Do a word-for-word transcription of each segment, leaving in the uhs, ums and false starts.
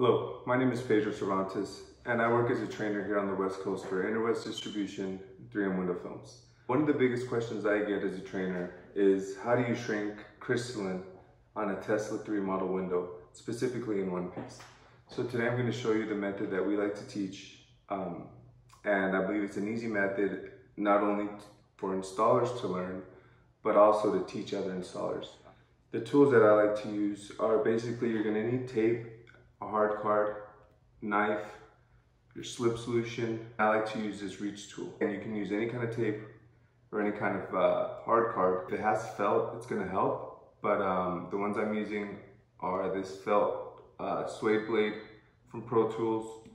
Hello, my name is Pedro Cervantes, and I work as a trainer here on the West Coast for Interwest Distribution, three M Window Films. One of the biggest questions I get as a trainer is, how do you shrink crystalline on a Tesla three model window, specifically in one piece? So today I'm going to show you the method that we like to teach, um, and I believe it's an easy method not only for installers to learn, but also to teach other installers. The tools that I like to use are basically, you're going to need tape, a hard card, knife, your slip solution. I like to use this reach tool, and you can use any kind of tape or any kind of uh, hard card. If it has felt, it's going to help, but um, the ones I'm using are this felt uh, suede blade from Pro Tools,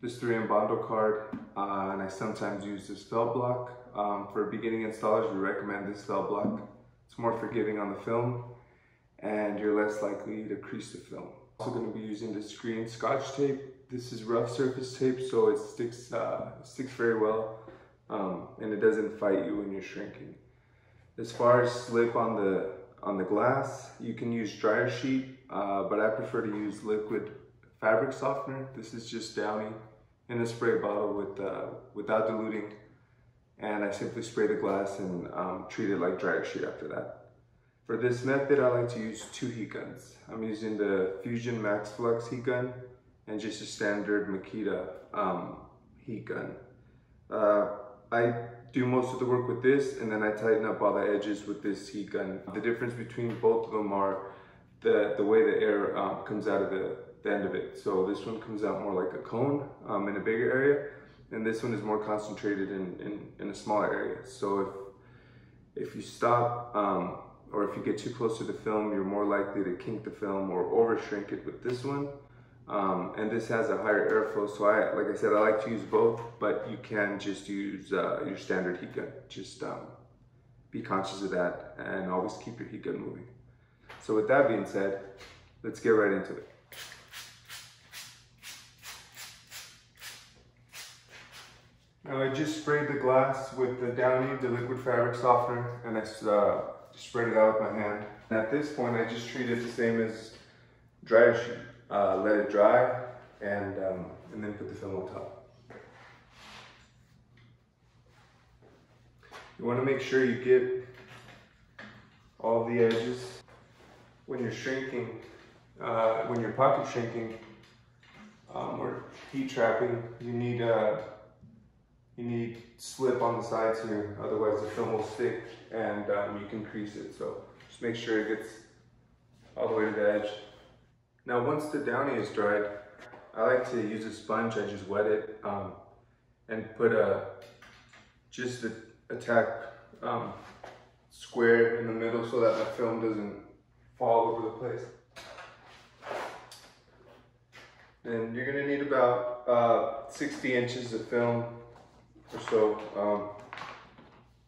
this three M Bondo card, uh, and I sometimes use this felt block. Um, for beginning installers, we recommend this felt block. It's more forgiving on the film, and you're less likely to crease the film. Also going to be using this green Scotch tape. This is rough surface tape, so it sticks, uh, sticks very well, um, and it doesn't fight you when you're shrinking. As far as slip on the, on the glass, you can use dryer sheet, uh, but I prefer to use liquid fabric softener. This is just Downy in a spray bottle with, uh, without diluting, and I simply spray the glass and um, treat it like dryer sheet after that. For this method, I like to use two heat guns. I'm using the Fusion Max Flux heat gun and just a standard Makita um, heat gun. Uh, I do most of the work with this, and then I tighten up all the edges with this heat gun. The difference between both of them are the, the way the air um, comes out of the, the end of it. So this one comes out more like a cone um, in a bigger area, and this one is more concentrated in, in, in a smaller area. So if, if you stop, um, or if you get too close to the film, you're more likely to kink the film or over shrink it with this one. Um, and this has a higher airflow, so I, like I said, I like to use both, but you can just use uh, your standard heat gun. Just um, be conscious of that and always keep your heat gun moving. So with that being said, let's get right into it. Now I just sprayed the glass with the Downy, the liquid fabric softener, and I uh, spread it out with my hand. And at this point, I just treat it the same as dryer sheet. Uh, let it dry, and, um, and then put the film on top. You want to make sure you get all the edges. When you're shrinking, uh, when you're pocket shrinking um, or heat trapping, you need, uh, you need slip on the sides here, otherwise the film will stick and um, you can crease it. So just make sure it gets all the way to the edge. Now once the Downy is dried, I like to use a sponge. I just wet it um, and put a just a, a tack um, square in the middle so that my film doesn't fall over the place. And you're gonna need about uh, sixty inches of film or so, um,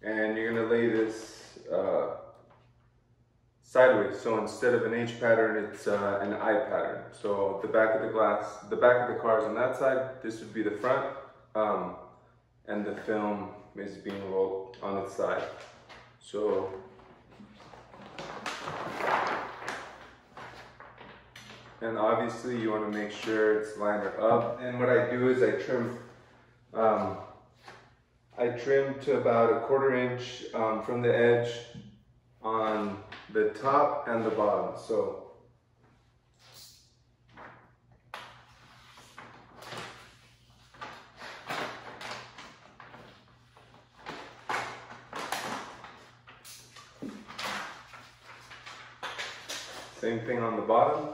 and you're going to lay this uh, sideways. So instead of an H pattern, it's uh, an I pattern. So the back of the glass, the back of the car is on that side, this would be the front, um, and the film is being rolled on its side. So and obviously you want to make sure it's lined up, and what I do is I trim um, I trimmed to about a quarter inch um, from the edge on the top and the bottom. So, same thing on the bottom.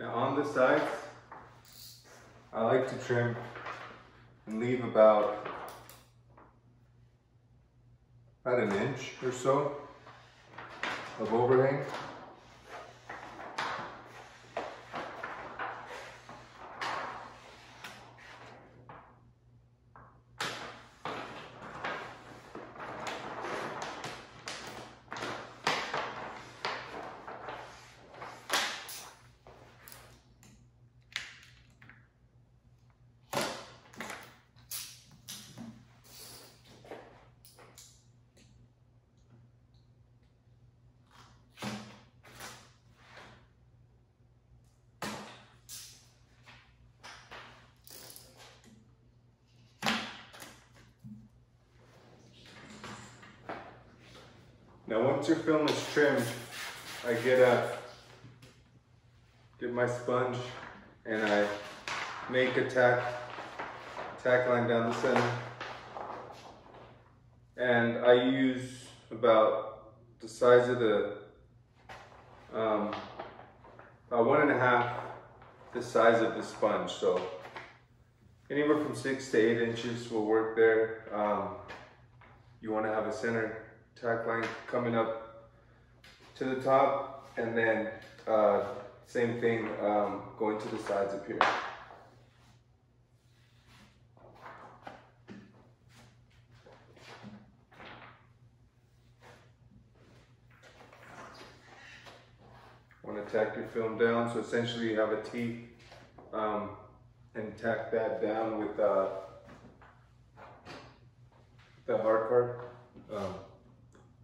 Now on the sides, I like to trim and leave about, about an inch or so of overhang. Now once your film is trimmed, I get a, get my sponge and I make a tack, tack line down the center. And I use about the size of the, um, about one and a half the size of the sponge. So anywhere from six to eight inches will work there. Um, you want to have a center tack line coming up to the top, and then uh, same thing um, going to the sides up here. Want to tack your film down, so essentially you have a T, um, and tack that down with uh, the hard part. Um,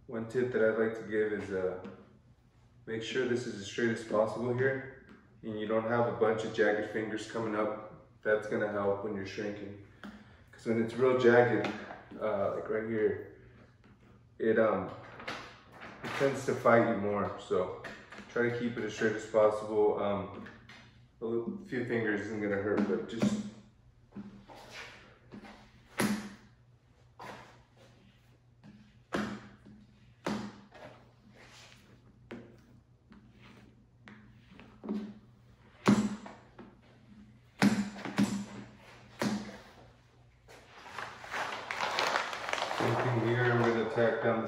one tip that I'd like to give is uh, make sure this is as straight as possible here, and you don't have a bunch of jagged fingers coming up. That's going to help when you're shrinking, because when it's real jagged, uh, like right here, it um it tends to fight you more. So try to keep it as straight as possible. Um, a little, few fingers isn't going to hurt, but just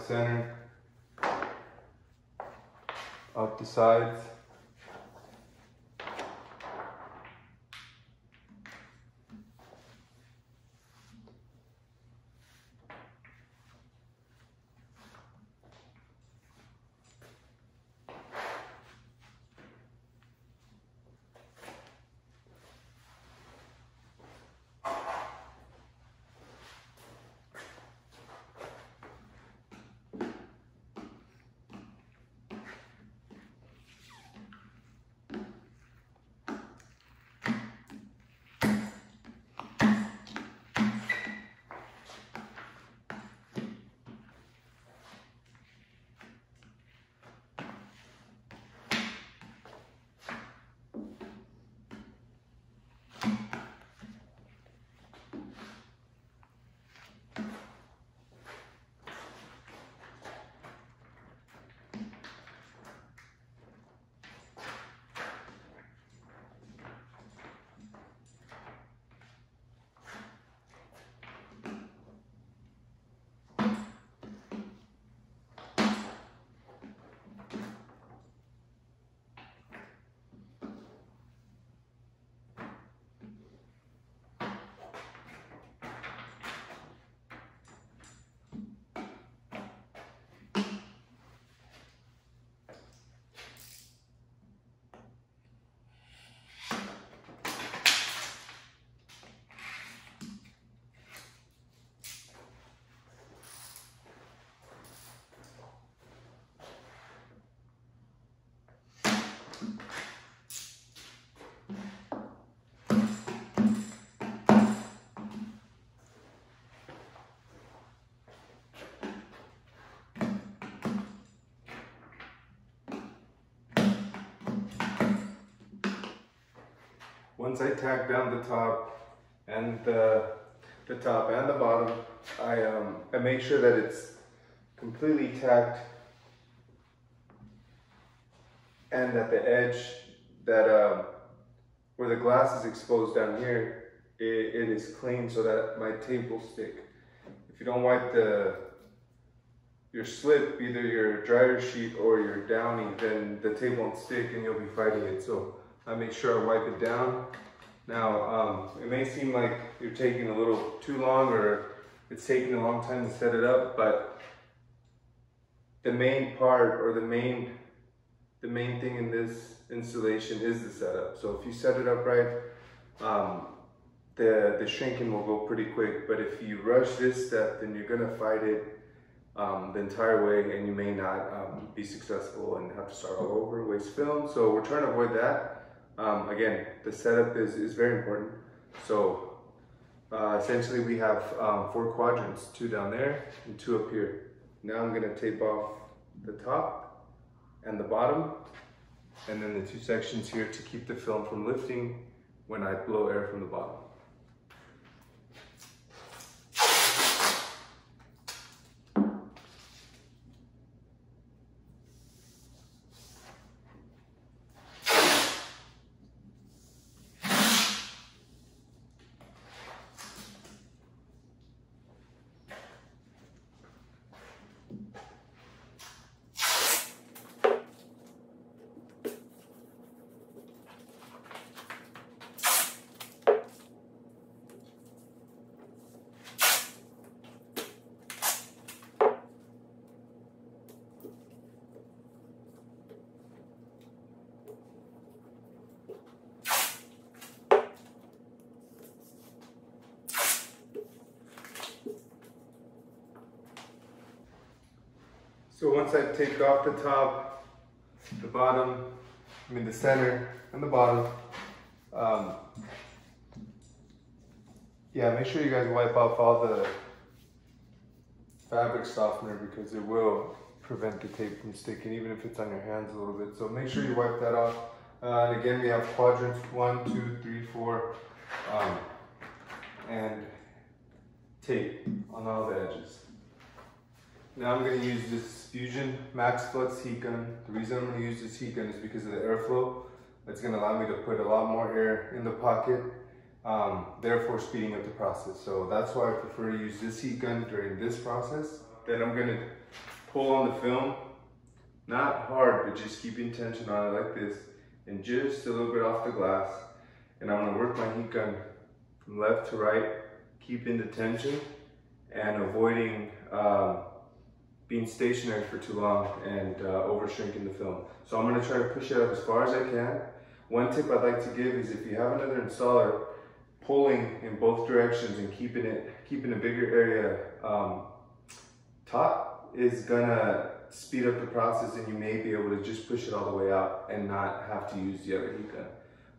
center, up the sides, once I tack down the top and the, the top and the bottom, I, um, I make sure that it's completely tacked, and at the edge that um, where the glass is exposed down here, it, it is clean so that my tape will stick. If you don't wipe the your slip, either your dryer sheet or your Downy, then the tape won't stick and you'll be fighting it. So I make sure I wipe it down. Now, um, it may seem like you're taking a little too long, or it's taking a long time to set it up, but the main part, or the main, the main thing in this installation is the setup. So if you set it up right, um, the, the shrinking will go pretty quick, but if you rush this step, then you're gonna fight it Um, the entire way, and you may not um, be successful and have to start all over, waste film. So we're trying to avoid that. Um, again, the setup is, is very important. So uh, essentially we have um, four quadrants, two down there and two up here. Now I'm gonna tape off the top and the bottom, and then the two sections here to keep the film from lifting when I blow air from the bottom. So once I've taped off the top, the bottom, I mean the center and the bottom, um, yeah, make sure you guys wipe off all the fabric softener because it will prevent the tape from sticking, even if it's on your hands a little bit. So make sure you wipe that off. Uh, and again, we have quadrants one, two, three, four, um, and tape on all the edges. Now I'm going to use this Fusion Max Flux heat gun. The reason I'm going to use this heat gun is because of the airflow. It's going to allow me to put a lot more air in the pocket, um, therefore speeding up the process. So that's why I prefer to use this heat gun during this process. Then I'm going to pull on the film, not hard, but just keeping tension on it like this, and just a little bit off the glass. And I'm going to work my heat gun from left to right, keeping the tension and avoiding um, being stationary for too long and uh, over shrinking the film. So I'm gonna try to push it up as far as I can. One tip I'd like to give is if you have another installer, pulling in both directions and keeping it, keeping a bigger area um, taut is gonna speed up the process, and you may be able to just push it all the way out and not have to use the other heat gun.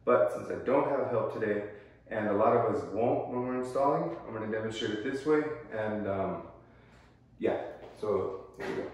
But since I don't have help today, and a lot of us won't when we're installing, I'm gonna demonstrate it this way, and um, yeah. So, here we go.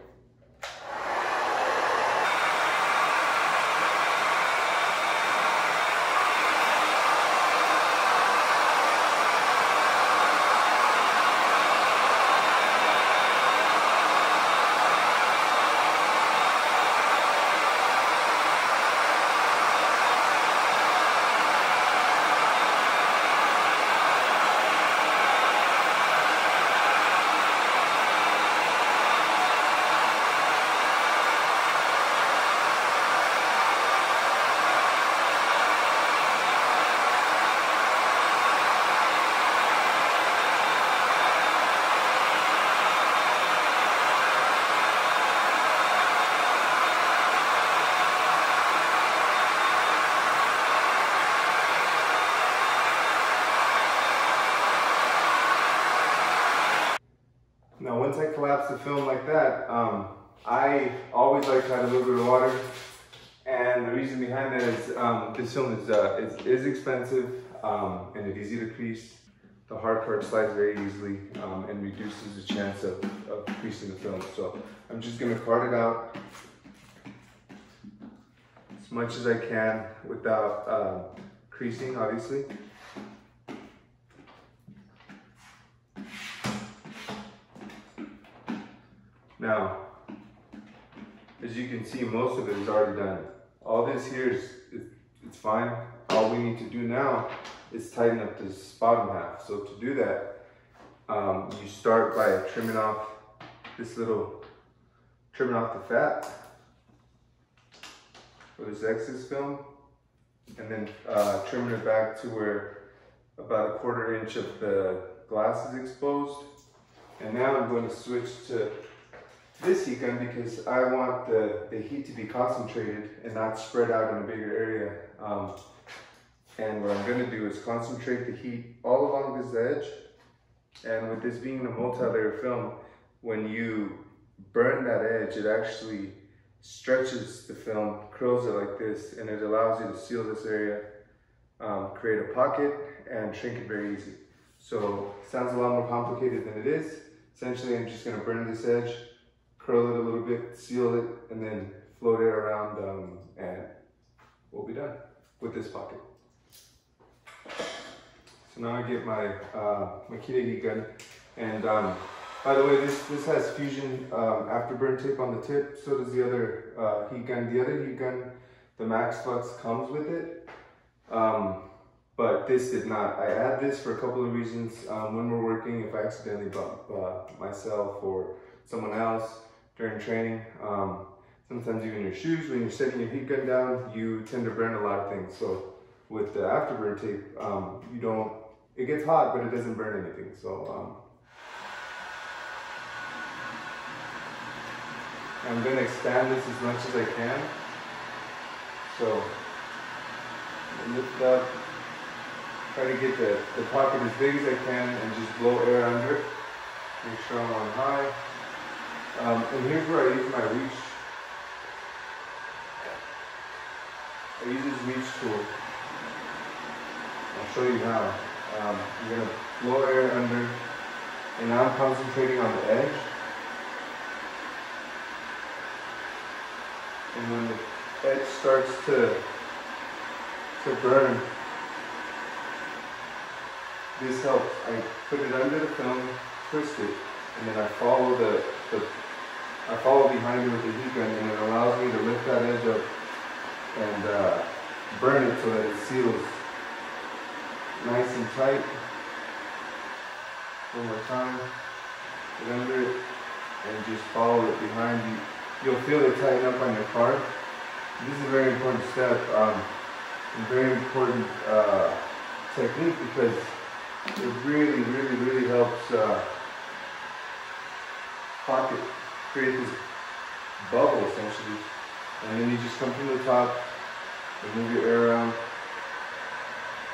Now, once I collapse the film like that, um, I always like to add a little bit of water. And the reason behind that is um, this film is, uh, is, is expensive um, and it's easy to crease. The hard part slides very easily um, and reduces the chance of, of creasing the film. So I'm just gonna cart it out as much as I can without uh, creasing, obviously. Now, as you can see, most of it is already done. All this here is, it, it's fine. All we need to do now is tighten up this bottom half. So to do that, um, you start by trimming off this little, trimming off the fat for this excess film, and then uh, trimming it back to where about a quarter inch of the glass is exposed. And now I'm going to switch to this heat gun because I want the, the heat to be concentrated and not spread out in a bigger area. Um, and what I'm going to do is concentrate the heat all along this edge. And with this being a multi-layer film, when you burn that edge, it actually stretches the film, curls it like this, and it allows you to seal this area, um, create a pocket, and shrink it very easy. So sounds a lot more complicated than it is. Essentially, I'm just going to burn this edge, curl it a little bit, seal it, and then float it around, um, and we'll be done with this pocket. So now I get my uh, Makita gun, and um, by the way, this, this has Fusion um, afterburn tape on the tip, so does the other uh, heat gun. The other heat gun, the Max Flux, comes with it, um, but this did not. I add this for a couple of reasons. Um, when we're working, if I accidentally bump uh, myself or someone else during training, um, sometimes even your shoes, when you're setting your heat gun down, you tend to burn a lot of things. So with the afterburn tape, um, you don't, it gets hot, but it doesn't burn anything. So, um, I'm going to expand this as much as I can. So, lift up, try to get the, the pocket as big as I can and just blow air under it. Make sure I'm on high. Um, and here's where I use my reach. I use this reach tool. I'll show you how. Um, I'm going to blow air under, and now I'm concentrating on the edge. And when the edge starts to, to burn, this helps. I put it under the film, twist it, and then I follow the, the I follow behind it with the heat gun, and it allows me to lift that edge up and uh, burn it so that it seals nice and tight. One more time, get under it, and just follow it behind you. You'll feel it tighten up on your card. This is a very important step, um, a very important uh, technique, because it really, really, really helps uh, pocket create this bubble, essentially. And then you just come from the top and move your air around.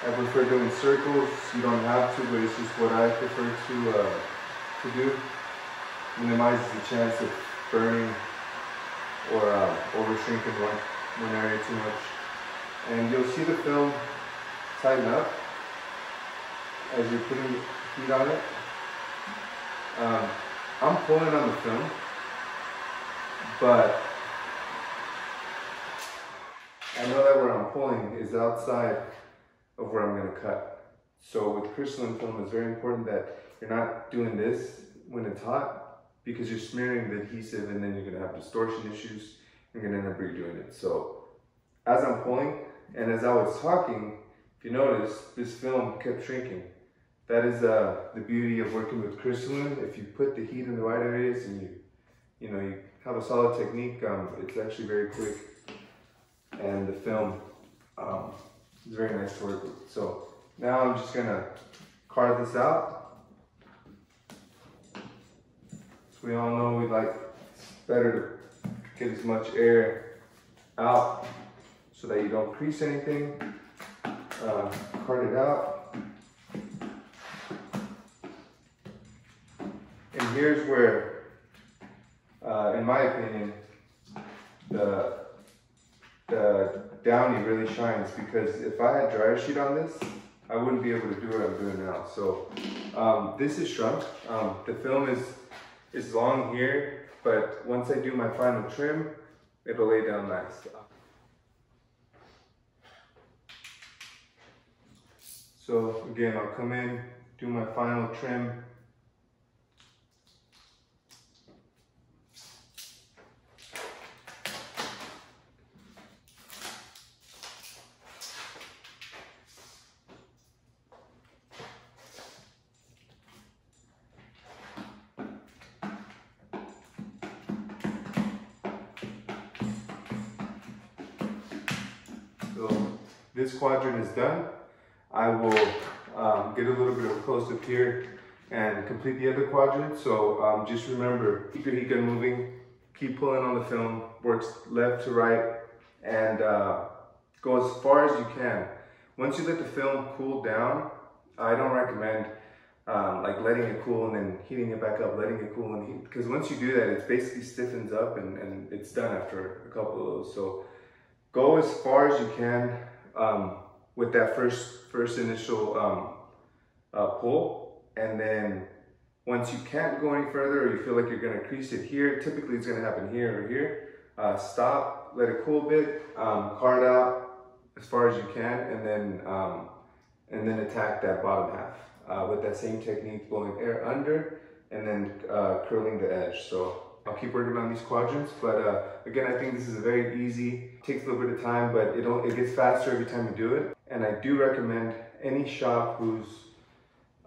I prefer doing circles. You don't have to, but it's just what I prefer to uh, to do. Minimizes the chance of burning or uh, over shrinking one, one area too much. And you'll see the film tighten up as you're putting heat on it. Um, I'm pulling on the film, but I know that where I'm pulling is outside of where I'm going to cut. So with crystalline film, it's very important that you're not doing this when it's hot, because you're smearing the adhesive, and then you're going to have distortion issues. You're going to end up redoing it. So as I'm pulling, and as I was talking, if you notice, this film kept shrinking. That is uh, the beauty of working with crystalline. If you put the heat in the right areas and you, you know, you have a solid technique, um, it's actually very quick, and the film um, is very nice to work with. So now I'm just going to carve this out. We all know we like it's better to get as much air out so that you don't crease anything. Uh, cart it out. And here's where, uh, in my opinion, the, the Downy really shines, because if I had dryer sheet on this, I wouldn't be able to do what I'm doing now. So um, this is shrunk. Um, the film is It's long here, but once I do my final trim, it'll lay down nice. So again, I'll come in, do my final trim. This quadrant is done. I will um, get a little bit of a close up here and complete the other quadrant. So um, just remember, keep your heat gun moving, keep pulling on the film, works left to right, and uh, go as far as you can. Once you let the film cool down, I don't recommend um, like letting it cool and then heating it back up, letting it cool and heat, because once you do that, it basically stiffens up and, and it's done after a couple of those. So go as far as you can um with that first first initial um uh, pull, and then Once you can't go any further or you feel like you're going to crease it here, typically it's going to happen here or here, uh, stop, let it cool a bit, um, card out as far as you can, and then um, and then attack that bottom half uh, with that same technique, blowing air under and then uh, curling the edge. So I'll keep working on these quadrants, but uh, again, I think this is very easy, takes a little bit of time, but it, it gets faster every time you do it. And I do recommend any shop who's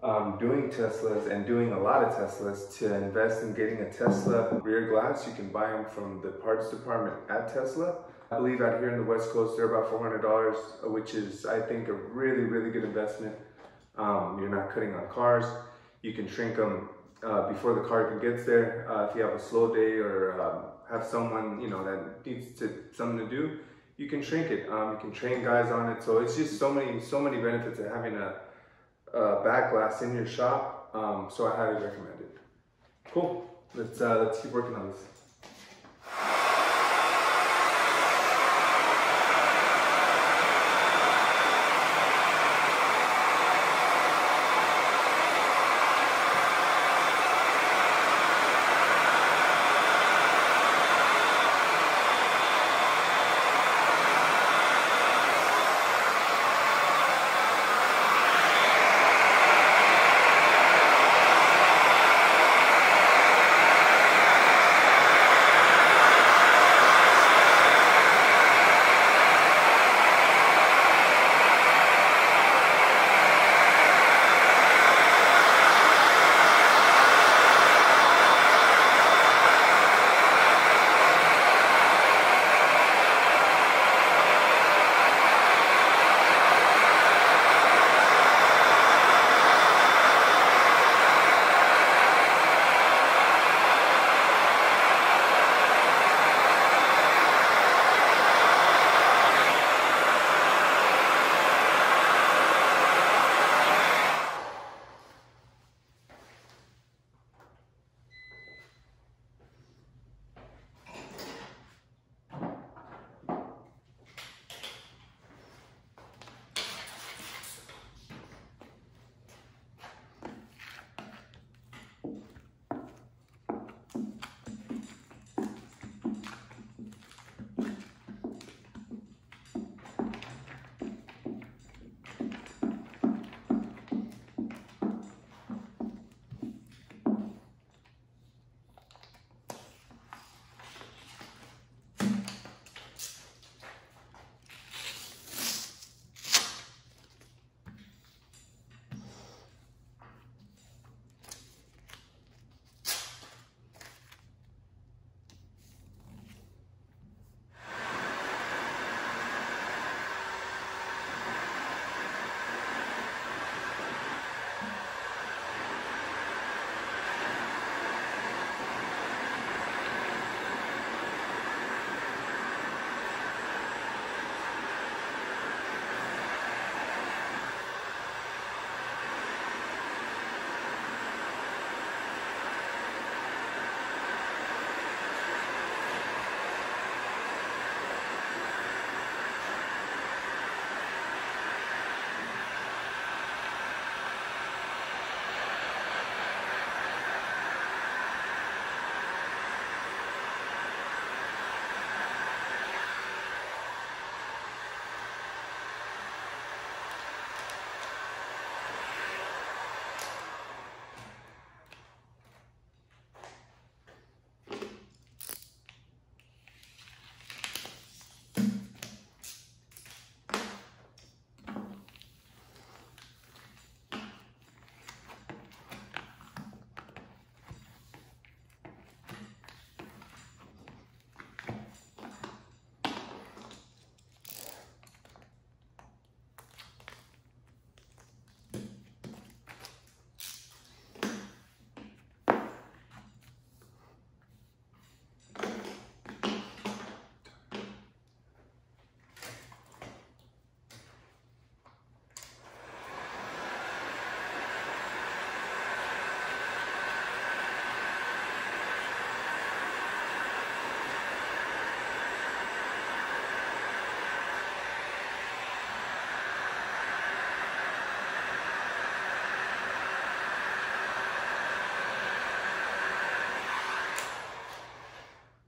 um, doing Teslas and doing a lot of Teslas to invest in getting a Tesla rear glass. You can buy them from the parts department at Tesla. I believe out here in the West Coast, they're about four hundred dollars, which is, I think, a really, really good investment. Um, you're not cutting on cars. You can shrink them Uh, before the car even gets there. Uh, if you have a slow day or um, have someone, you know, that needs to something to do, you can shrink it. Um, you can train guys on it. So it's just so many, so many benefits of having a, a back glass in your shop. Um, so I highly recommend it. Cool. Let's uh, let's keep working on this.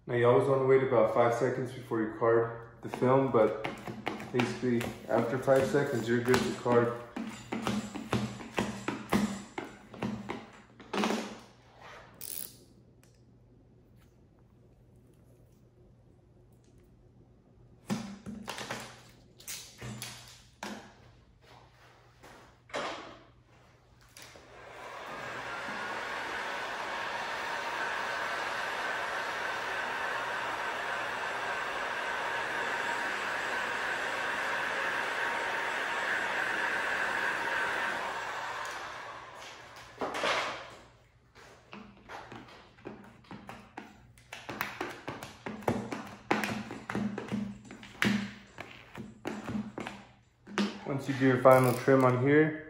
Now you always want to wait about five seconds before you card the film, but basically after five seconds you're good to card. Once you do your final trim on here,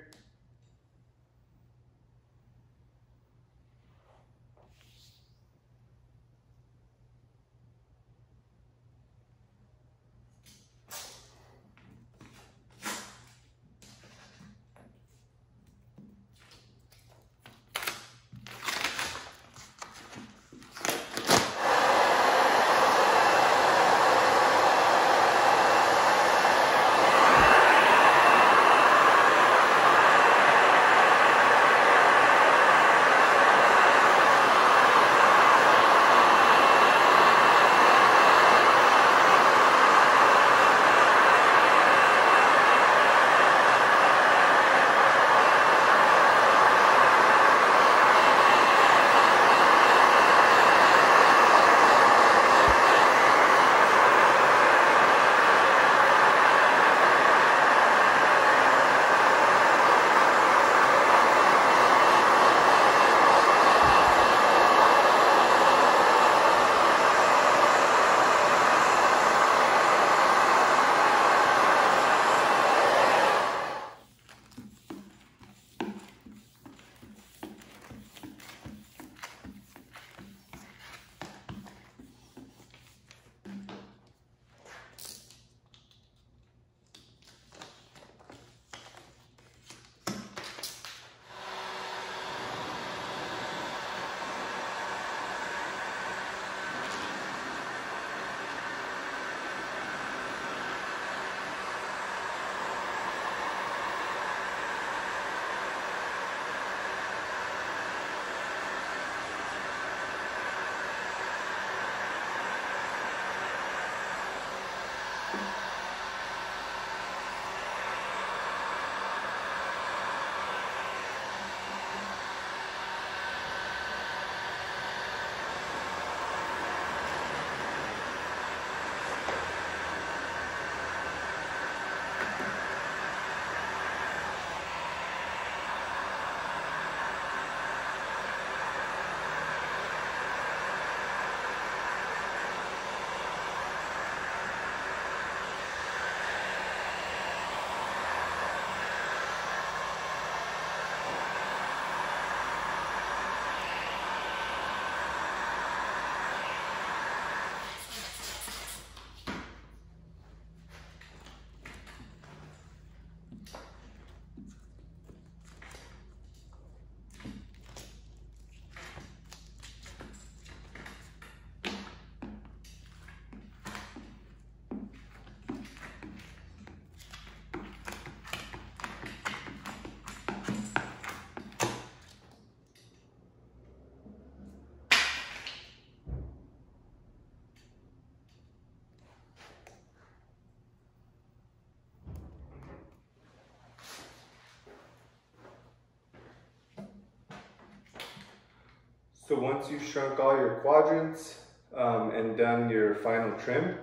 so once you've shrunk all your quadrants um, and done your final trim,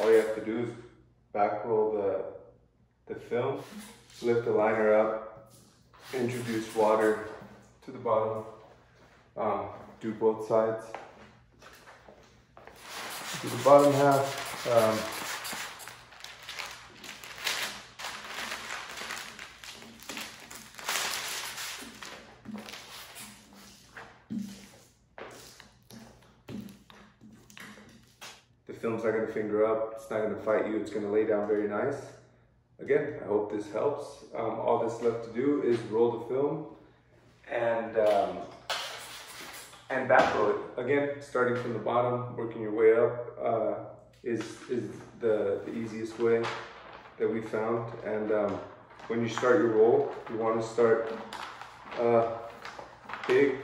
all you have to do is back roll the, the film, lift the liner up, introduce water to the bottom, um, do both sides. Do the bottom half. Um, Film's not going to finger up, it's not going to fight you, it's going to lay down very nice. Again, I hope this helps. Um, all that's left to do is roll the film and um, and back roll it. Again, starting from the bottom, working your way up uh, is, is the, the easiest way that we found. And um, when you start your roll, you want to start uh, big,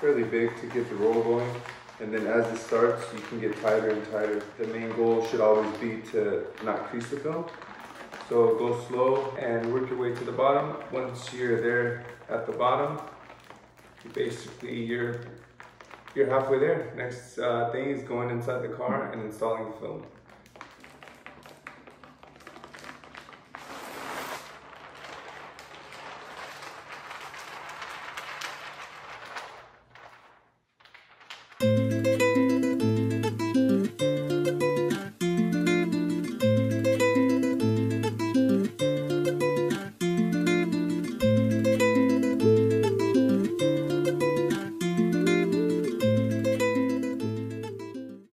fairly big to get the roll going. And then as it starts, you can get tighter and tighter. The main goal should always be to not crease the film. So go slow and work your way to the bottom. Once you're there at the bottom, you basically you're, you're halfway there. Next uh, thing is going inside the car and installing the film.